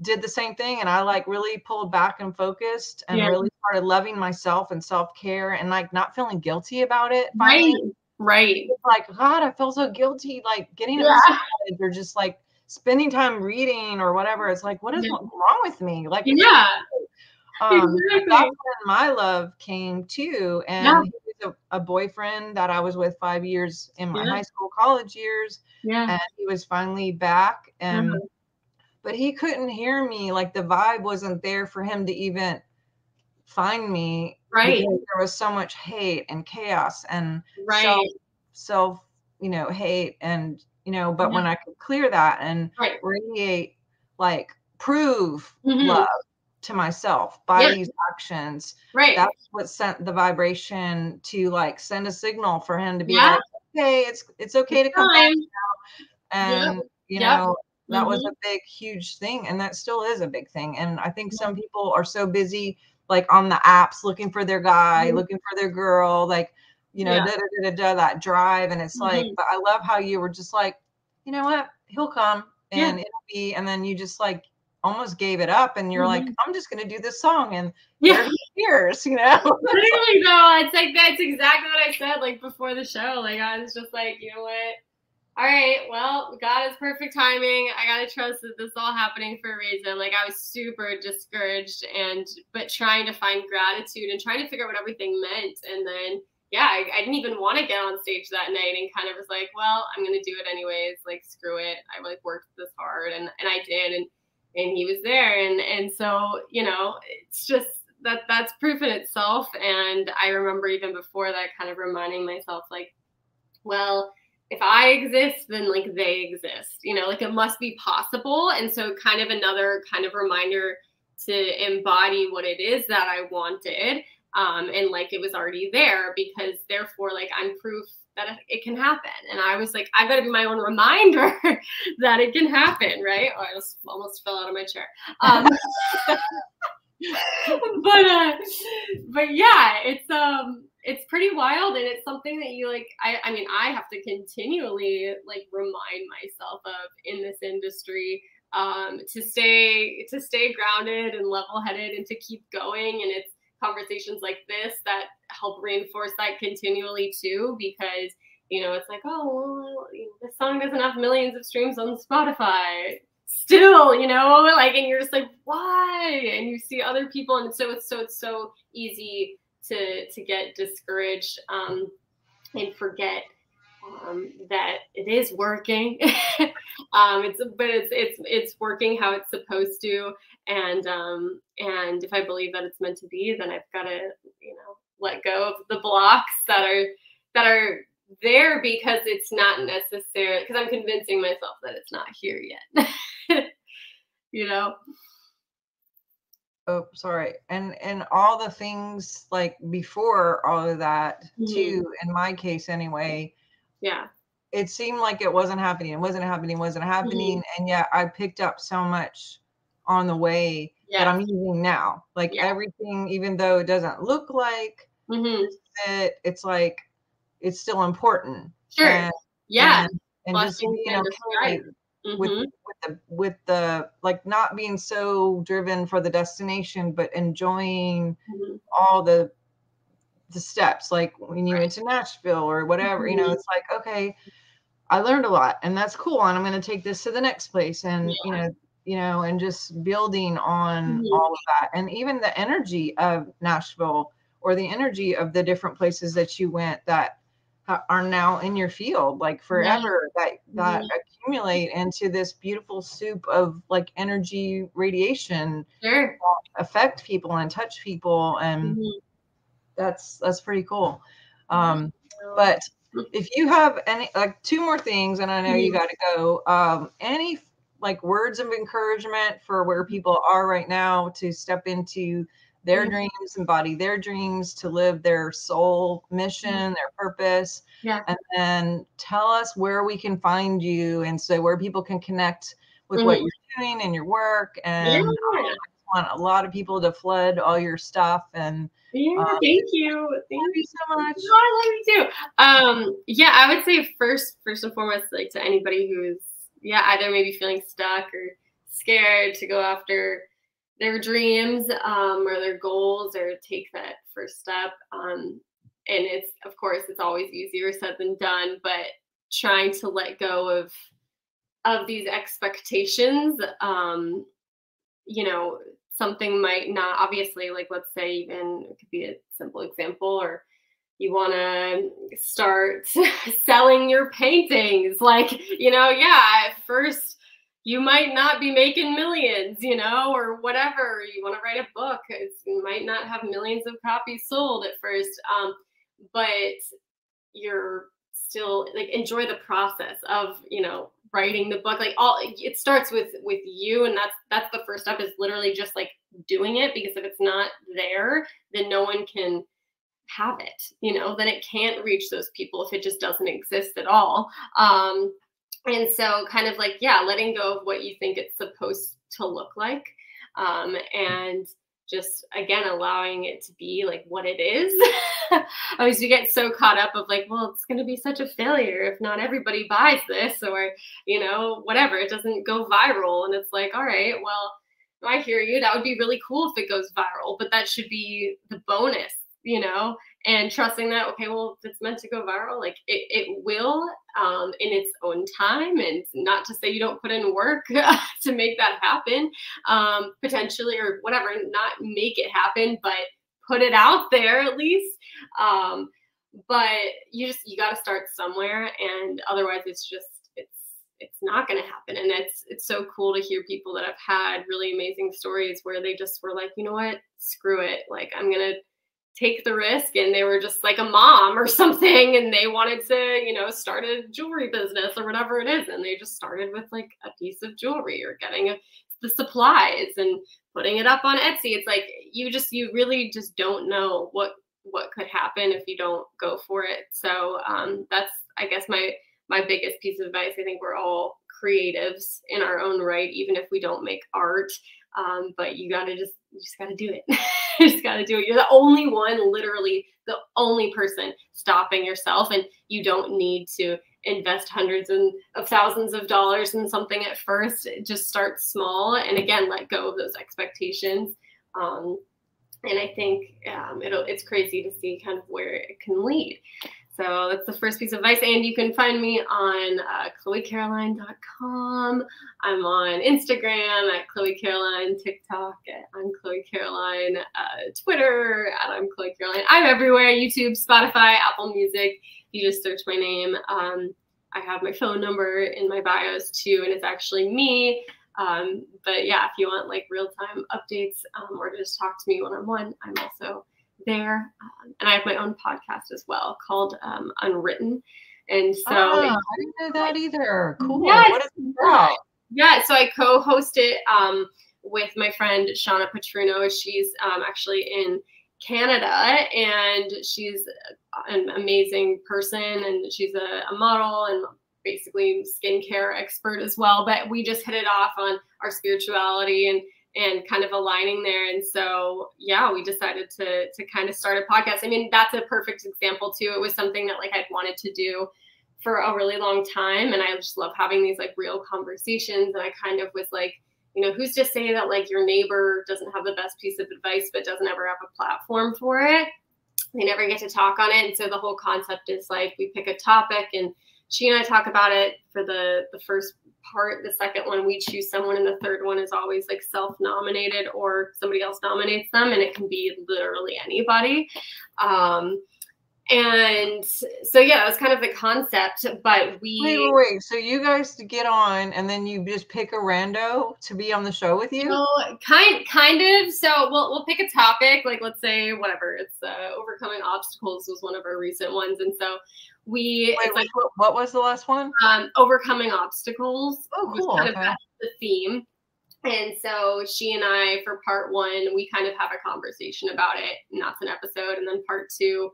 did the same thing, and I, like, really pulled back and focused and really started loving myself and self-care, and, like, not feeling guilty about it. Finally. Right. Like, God, I feel so guilty, like, getting a massage, or just, like, spending time reading or whatever. It's like, what is wrong with me? Like, exactly. That's when my love came too. And he was a boyfriend that I was with 5 years in my high school, college years. And he was finally back, and but he couldn't hear me. Like, the vibe wasn't there for him to even find me Right. Because there was so much hate and chaos and self hate and, you know, but when I could clear that and radiate, like prove love to myself by these actions, that's what sent the vibration to like send a signal for him to be like, okay, it's okay to come back now. And you know, that was a big, huge thing. And that still is a big thing. And I think some people are so busy, like on the apps, looking for their guy, looking for their girl, like, you know, that drive. And it's like, but I love how you were just like, you know what, he'll come and it'll be, and then you just like almost gave it up and you're like, I'm just going to do this song and 30 years, you know? Literally though, it's like, that's exactly what I said, like before the show, like I was just like, you know what? All right, well, God is perfect timing. I got to trust that this is all happening for a reason. Like I was super discouraged and, but trying to find gratitude and trying to figure out what everything meant. And then, yeah, I didn't even want to get on stage that night and kind of was like, well, I'm going to do it anyways. Like, screw it. I like worked this hard and I did. And he was there. And so, you know, it's just that's proof in itself. And I remember even before that kind of reminding myself like, well, if I exist, then like they exist, you know, like it must be possible. And so kind of another kind of reminder to embody what it is that I wanted. And like, it was already there because therefore, like I'm proof that it can happen. And I was like, I've got to be my own reminder that it can happen. Right. Oh, I just almost fell out of my chair. But yeah, it's pretty wild. And it's something that you like, I mean, I have to continually like remind myself of in this industry, to stay grounded and level-headed and to keep going. And it's conversations like this that help reinforce that continually too, because, you know, it's like, oh, well, this song doesn't have millions of streams on Spotify still, you know, like, and you're just like, why? And you see other people. And so it's so easy to get discouraged and forget that it is working. It's working how it's supposed to. And if I believe that it's meant to be, then I've got to, you know, let go of the blocks that are there because it's not necessary, because I'm convincing myself that it's not here yet, you know? Oh, sorry. And all the things like before all of that too, in my case anyway, yeah, it seemed like it wasn't happening. And yet I picked up so much on the way that I'm using now. Like everything, even though it doesn't look like it, it's like, it's still important. Sure. And just being okay with the, like not being so driven for the destination, but enjoying all the steps, like when you went to Nashville or whatever, you know, it's like, okay, I learned a lot and that's cool. And I'm going to take this to the next place. And, you know, and just building on all of that. And even the energy of Nashville or the energy of the different places that you went that are now in your field, like forever, that accumulate into this beautiful soup of like energy radiation that affect people and touch people. And that's pretty cool. But if you have any, like two more things, and I know you got to go, any like words of encouragement for where people are right now to step into their dreams, embody their dreams, to live their soul mission, their purpose. Yeah. And then tell us where we can find you. And so where people can connect with what you're doing and your work. And I just want a lot of people to flood all your stuff. And thank you. Thank you so much. No, I love you too. I would say first and foremost, like to anybody who's either maybe feeling stuck or scared to go after their dreams or their goals or take that first step. And it's, of course, it's always easier said than done, but trying to let go of these expectations, you know, something might not, obviously, like let's say even it could be a simple example, or you want to start selling your paintings. Like, you know, at first you might not be making millions, you know, or whatever. You want to write a book, you might not have millions of copies sold at first, but you're still like, enjoy the process of, you know, writing the book. Like, all it starts with you, and that's the first step, is literally just like doing it, because if it's not there, then no one can have it, you know, then it can't reach those people if it just doesn't exist at all. And so kind of like, yeah, letting go of what you think it's supposed to look like, and just, again, allowing it to be like what it is. Always you get so caught up of like, well, it's going to be such a failure if not everybody buys this, or, you know, whatever, it doesn't go viral. And it's like, all right, well, I hear you. That would be really cool if it goes viral, but that should be the bonus, you know, and trusting that, okay, well, if it's meant to go viral, like it will, in its own time. And not to say you don't put in work to make that happen, potentially, or whatever, not make it happen, but put it out there at least. But you got to start somewhere, and otherwise it's not going to happen. And it's so cool to hear people that have had really amazing stories where they just were like, you know what, screw it. Like, I'm going to take the risk. And they were just like a mom or something, and they wanted to, you know, start a jewelry business or whatever it is. And they just started with like a piece of jewelry, or getting the supplies and putting it up on Etsy. It's like, you really just don't know what could happen if you don't go for it. So that's, I guess, my biggest piece of advice. I think we're all creatives in our own right, even if we don't make art. But you just gotta do it. You just gotta do it. You're the only one, literally the only person stopping yourself, and you don't need to invest hundreds of thousands of dollars in something at first. Just start small, and again, let go of those expectations. And I think it's crazy to see kind of where it can lead. So that's the first piece of advice. And you can find me on chloecaroline.com. I'm on Instagram at chloecaroline, TikTok at I'm chloecaroline, Twitter at I'm chloecaroline. I'm everywhere: YouTube, Spotify, Apple Music. You just search my name. I have my phone number in my bios too, and it's actually me. But yeah, if you want like real-time updates, or just talk to me one-on-one, I'm also there. And I have my own podcast as well, called Unwritten. And so I didn't know that either. Cool. Yes. What is it about? Yeah, so I co-host it with my friend Shauna Petruno. She's actually in Canada, and she's an amazing person, and she's a model and basically skincare expert as well. But we just hit it off on our spirituality and kind of aligning there. And so, yeah, we decided to kind of start a podcast. I mean, that's a perfect example too. It was something that like I'd wanted to do for a really long time. And I just love having these like real conversations. And I kind of was like, you know, who's to say that like your neighbor doesn't have the best piece of advice, but doesn't ever have a platform for it? They never get to talk on it. And so the whole concept is like, we pick a topic, and she and I talk about it for the first part. The second one, we choose someone, and the third one is always like self-nominated, or somebody else nominates them, and it can be literally anybody. And so, yeah, that was kind of the concept. But wait. So you guys get on, and then you just pick a rando to be on the show with you? Well, kind of. So we'll pick a topic, like let's say whatever. It's overcoming obstacles was one of our recent ones, and so we. Wait, like, what was the last one? Overcoming obstacles. Oh, cool. Kind of that's the theme. And so she and I, for part one, we kind of have a conversation about it, and that's an episode. And then part two,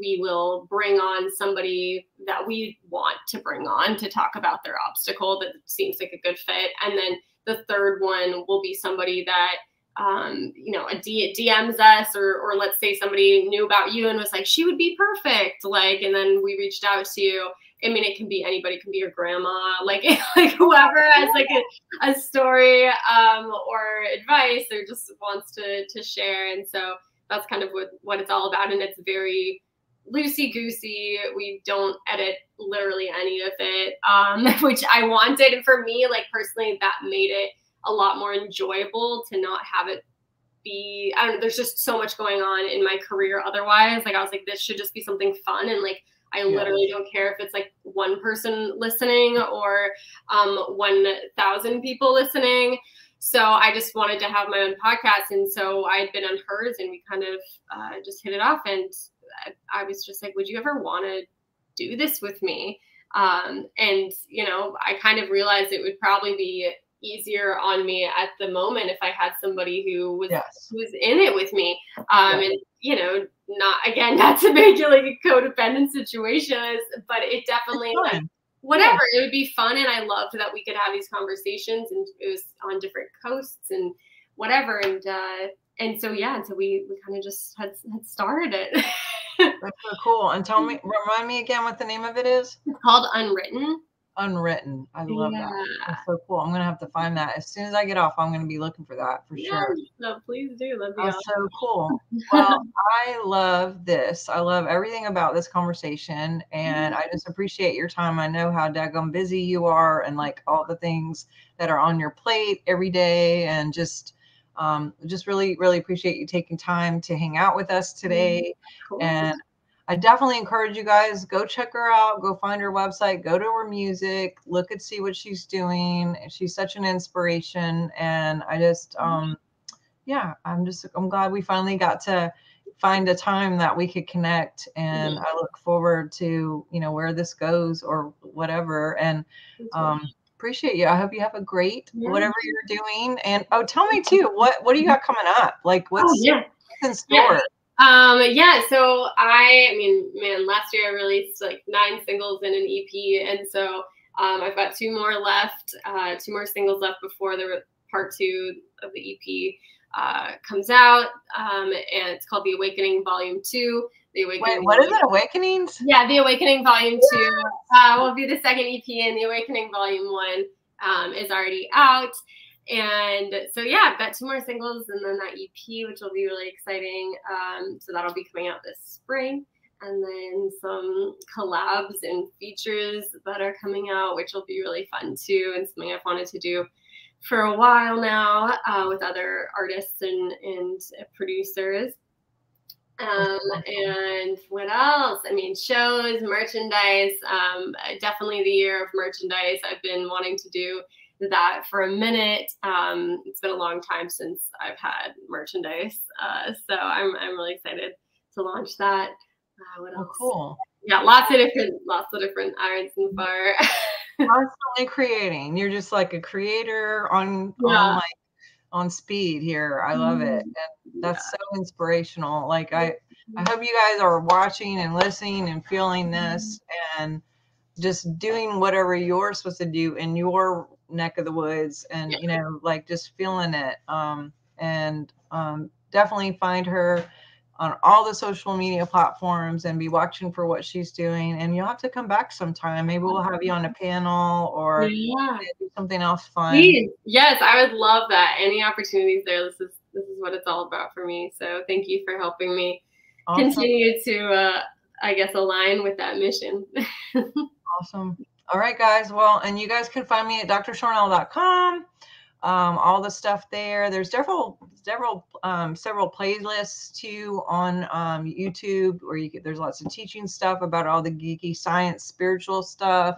we will bring on somebody that we want to bring on to talk about their obstacle that seems like a good fit. And then the third one will be somebody that, you know, DMs us, or let's say somebody knew about you and was like, she would be perfect. Like, and then we reached out to you. I mean, it can be anybody. It can be your grandma, like whoever has like a story, or advice, or just wants to share. And so that's kind of what it's all about. And it's very loosey-goosey. We don't edit literally any of it, which I wanted. And for me, like personally, that made it a lot more enjoyable to not have it be, I don't know, there's just so much going on in my career otherwise. Like I was like, this should just be something fun. And like, I literally don't care if it's like one person listening or 1,000 people listening. So I just wanted to have my own podcast. And so I had been on hers and we kind of just hit it off. And I was just like, would you ever want to do this with me? And, you know, I kind of realized it would probably be easier on me at the moment if I had somebody who was in it with me. And, you know, not to make it like a codependent situation, but it definitely, like, whatever, it would be fun. And I loved that we could have these conversations, and it was on different coasts and whatever. And so, so we kind of just had started it. That's so cool. And tell me, remind me again what the name of it is. It's called Unwritten. Unwritten. I love that. That's so cool. I'm going to have to find that. As soon as I get off, I'm going to be looking for that for sure. No, please do. That'd be awesome. So cool. Well, I love this. I love everything about this conversation, and I just appreciate your time. I know how daggum busy you are, and like all the things that are on your plate every day, and just really, really appreciate you taking time to hang out with us today. Cool. And I definitely encourage you guys, go check her out, go find her website, go to her music, look and see what she's doing. She's such an inspiration. And I just, I'm glad we finally got to find a time that we could connect. And I look forward to, you know, where this goes or whatever. And, appreciate you. I hope you have a great whatever you're doing. And tell me too, what do you got coming up? Like what's in store? So I mean, last year I released like 9 singles and an EP, and so I've got 2 more left, 2 more singles left before the part 2 of the EP comes out, and it's called The Awakening Volume 2. Awakenings? Yeah, The Awakening Volume 2 will be the second EP, and The Awakening Volume 1 is already out. And so, I've got 2 more singles and then that EP, which will be really exciting. So that'll be coming out this spring. And then some collabs and features that are coming out, which will be really fun, too, and something I've wanted to do for a while now with other artists and producers. And what else? I mean, shows, merchandise, definitely the year of merchandise. I've been wanting to do that for a minute. It's been a long time since I've had merchandise. So I'm really excited to launch that. What else? Oh, cool. Yeah. Lots of different irons in the fire. Constantly creating. You're just like a creator on speed here. I love it. And that's so inspirational. Like I hope you guys are watching and listening and feeling this and just doing whatever you're supposed to do in your neck of the woods and, you know, like just feeling it. Definitely find her on all the social media platforms and be watching for what she's doing. And you'll have to come back sometime. Maybe we'll have you on a panel or do something else fun. Please. Yes, I would love that. Any opportunities there. This is what it's all about for me. So thank you for helping me continue to, align with that mission. Awesome. All right, guys. Well, and you guys can find me at drsharnael.com. All the stuff there. There's several playlists too on YouTube, where there's lots of teaching stuff about all the geeky science, spiritual stuff.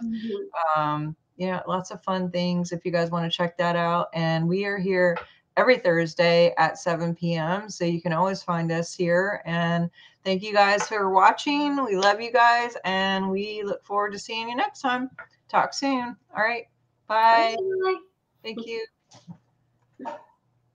Lots of fun things if you guys want to check that out. And we are here every Thursday at 7 p.m. So you can always find us here. And thank you guys for watching. We love you guys, and we look forward to seeing you next time. Talk soon. All right. Bye. Thank you.